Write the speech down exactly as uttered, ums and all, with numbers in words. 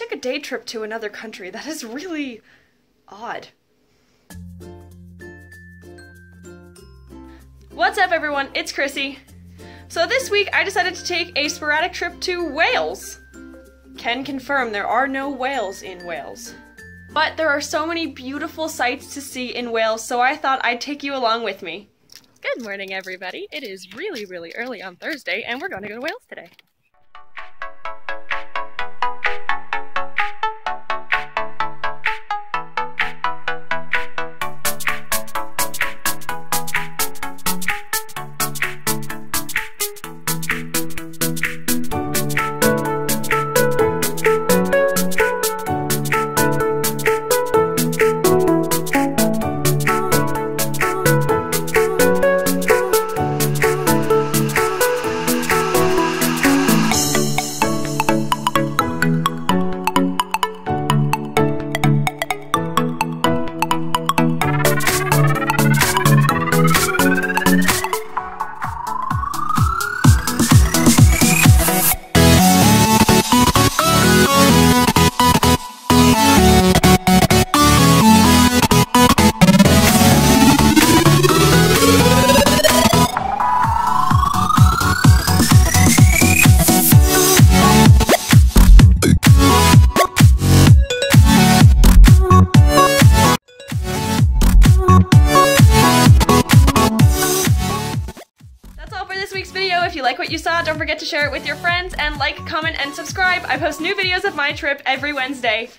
took a day trip to another country. That is really odd. What's up, everyone? It's Chrissy. So this week I decided to take a sporadic trip to Wales. Can confirm there are no whales in Wales. But there are so many beautiful sights to see in Wales, so I thought I'd take you along with me. Good morning, everybody. It is really, really early on Thursday, and we're going to go to Wales today. If you like what you saw, don't forget to share it with your friends and like, comment, and subscribe. I post new videos of my trip every Wednesday.